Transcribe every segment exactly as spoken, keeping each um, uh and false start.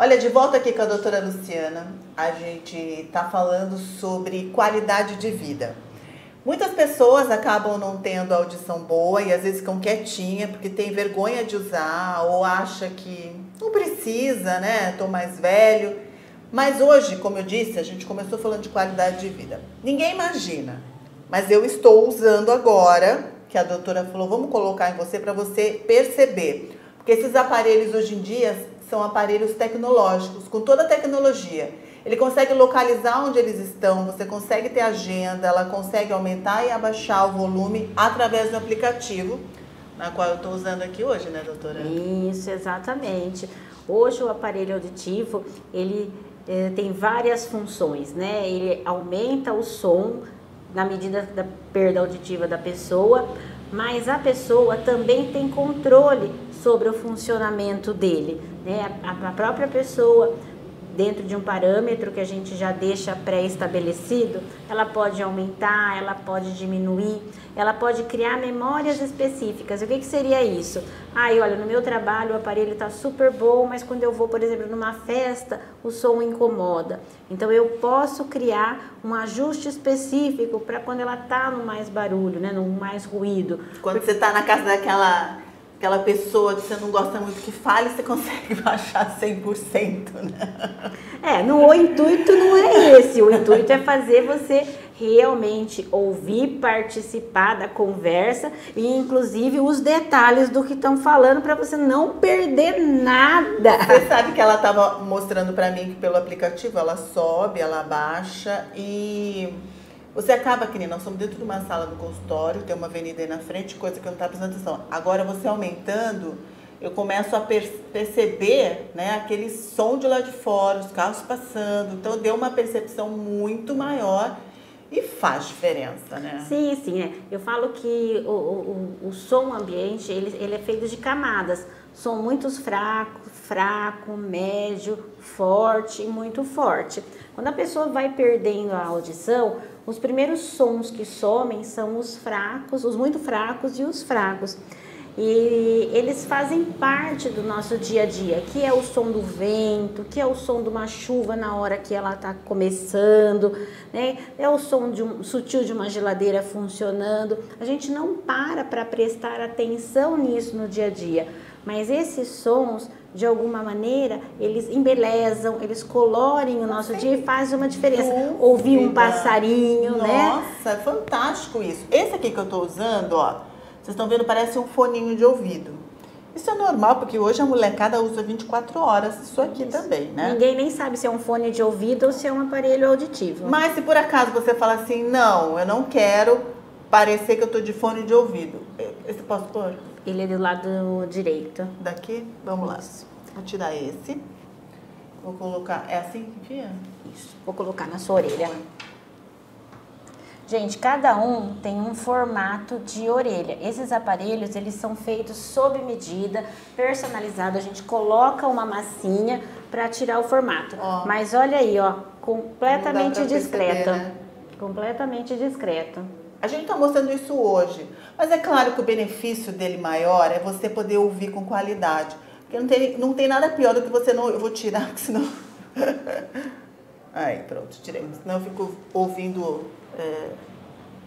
Olha, de volta aqui com a doutora Luciana, a gente tá falando sobre qualidade de vida. Muitas pessoas acabam não tendo audição boa e às vezes ficam quietinha porque tem vergonha de usar ou acha que não precisa, né? Tô mais velho. Mas hoje, como eu disse, a gente começou falando de qualidade de vida. Ninguém imagina, mas eu estou usando agora, que a doutora falou, vamos colocar em você para você perceber. Porque esses aparelhos hoje em dia são aparelhos tecnológicos, com toda a tecnologia. Ele consegue localizar onde eles estão, você consegue ter agenda, ela consegue aumentar e abaixar o volume através do aplicativo, na qual eu estou usando aqui hoje, né, doutora? Isso, exatamente. Hoje o aparelho auditivo, ele eh, tem várias funções, né? Ele aumenta o som na medida da perda auditiva da pessoa, mas a pessoa também tem controle sobre o funcionamento dele, né? A, a própria pessoa, dentro de um parâmetro que a gente já deixa pré-estabelecido, ela pode aumentar, ela pode diminuir, ela pode criar memórias específicas. O que, que seria isso? Ai, olha, no meu trabalho o aparelho está super bom, mas quando eu vou, por exemplo, numa festa, o som incomoda. Então eu posso criar um ajuste específico para quando ela está no mais barulho, né, no mais ruído. Quando Porque... você está na casa daquela... Aquela pessoa que você não gosta muito que fale, você consegue baixar cem por cento, né? É, no, o intuito não é esse. O intuito é fazer você realmente ouvir, participar da conversa e, inclusive, os detalhes do que estão falando para você não perder nada. Você sabe que ela estava mostrando para mim que pelo aplicativo ela sobe, ela baixa e... Você acaba que nem nós somos dentro de uma sala do consultório, tem uma avenida aí na frente, coisa que eu não estava prestando atenção. Agora você aumentando, eu começo a per perceber, né, aquele som de lá de fora, os carros passando. Então deu uma percepção muito maior e faz diferença, né? Sim, sim. É. Eu falo que o, o, o som ambiente, ele, ele é feito de camadas. Som muito fraco, fraco, médio, forte e muito forte. Quando a pessoa vai perdendo a audição, os primeiros sons que somem são os fracos, os muito fracos e os fracos. E eles fazem parte do nosso dia a dia, que é o som do vento, que é o som de uma chuva na hora que ela está começando, né? É o som de um, sutil de uma geladeira funcionando. A gente não para para prestar atenção nisso no dia a dia, mas esses sons... de alguma maneira, eles embelezam, eles colorem o nossa, nosso dia e fazem uma diferença. Ouvir um passarinho, nossa, né? Nossa, é fantástico isso. Esse aqui que eu tô usando, ó, vocês estão vendo, parece um foninho de ouvido. Isso é normal, porque hoje a molecada usa vinte e quatro horas isso aqui isso. também, né? Ninguém nem sabe se é um fone de ouvido ou se é um aparelho auditivo. Mas se por acaso você fala assim, não, eu não quero parecer que eu tô de fone de ouvido. Esse posso pôr? Ele é do lado direito. Daqui? Vamos lá. Vou tirar esse. Vou colocar... É assim que enfia? Isso. Vou colocar na sua orelha. Gente, cada um tem um formato de orelha. Esses aparelhos, eles são feitos sob medida, personalizado. A gente coloca uma massinha para tirar o formato. Ó. Mas olha aí, ó. Completamente discreto. Perceber, né? Completamente discreto. A gente está mostrando isso hoje, mas é claro que o benefício dele maior é você poder ouvir com qualidade. Porque não tem, não tem nada pior do que você não... Eu vou tirar, senão... Aí, pronto, tirei. Senão eu fico ouvindo... É...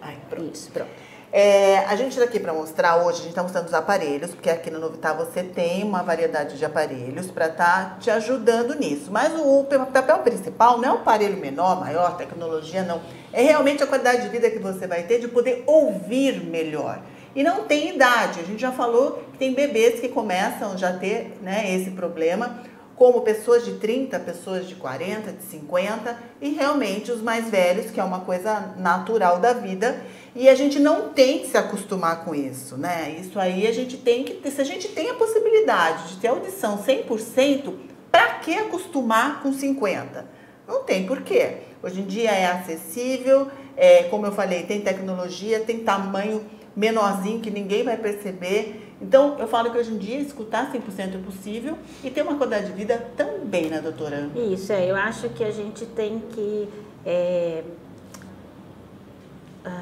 Aí, pronto. Isso, pronto. É, a gente está aqui para mostrar hoje, a gente está mostrando os aparelhos, porque aqui no Novital você tem uma variedade de aparelhos para estar tá te ajudando nisso. Mas o papel principal não é um aparelho menor, maior, tecnologia, não. É realmente a qualidade de vida que você vai ter de poder ouvir melhor. E não tem idade. A gente já falou que tem bebês que começam já a ter, né, esse problema, como pessoas de trinta, pessoas de quarenta, de cinquenta e realmente os mais velhos, que é uma coisa natural da vida. E a gente não tem que se acostumar com isso, né? Isso aí a gente tem que ter. Se a gente tem a possibilidade de ter audição cem por cento, pra que acostumar com cinquenta por cento? Não tem porquê. Hoje em dia é acessível, é, como eu falei, tem tecnologia, tem tamanho menorzinho que ninguém vai perceber. Então, eu falo que hoje em dia escutar cem por cento é possível e ter uma qualidade de vida também, né, doutora? Isso, é. Eu acho que a gente tem que... É...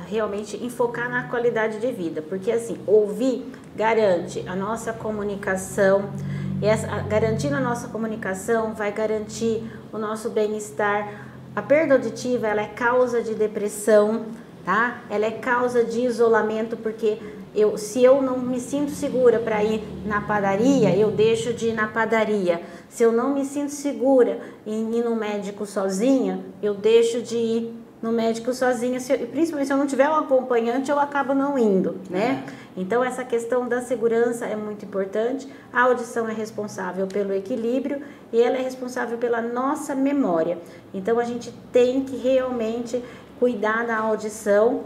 realmente enfocar na qualidade de vida, porque assim, ouvir garante a nossa comunicação, Essa, garantindo a nossa comunicação, vai garantir o nosso bem-estar. A perda auditiva, ela é causa de depressão, tá? Ela é causa de isolamento, porque eu, se eu não me sinto segura para ir na padaria, eu deixo de ir na padaria. Se eu não me sinto segura em ir no médico sozinha, eu deixo de ir no médico sozinha. Se eu, principalmente se eu não tiver um acompanhante, eu acabo não indo, né? Então essa questão da segurança é muito importante. A audição é responsável pelo equilíbrio e ela é responsável pela nossa memória. Então a gente tem que realmente cuidar da audição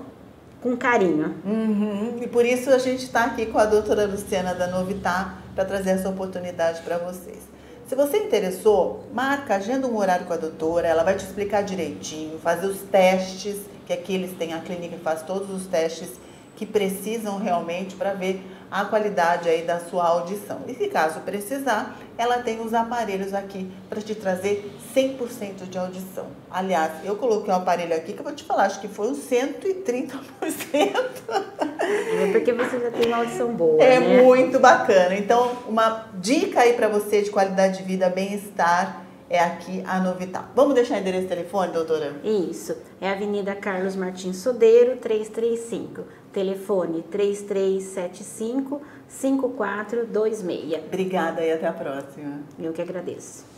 com carinho. Uhum. E por isso a gente está aqui com a doutora Luciana da Novittá para trazer essa oportunidade para vocês. Se você interessou, marca, agenda um horário com a doutora, ela vai te explicar direitinho, fazer os testes, que aqui eles têm a clínica que faz todos os testes que precisam realmente para ver a qualidade aí da sua audição. E se caso precisar, ela tem os aparelhos aqui para te trazer cem por cento de audição. Aliás, eu coloquei um aparelho aqui que eu vou te falar, acho que foi uns cento e trinta por cento. É porque você já tem uma audição boa, é, né? Muito bacana. Então, uma dica aí para você de qualidade de vida, bem-estar, é aqui a Novital. Vamos deixar o endereço de telefone, doutora? Isso. É a Avenida Carlos Martins Sodeiro, trezentos e trinta e cinco. Telefone três três sete cinco, cinco quatro dois seis. Obrigada e até a próxima. Eu que agradeço.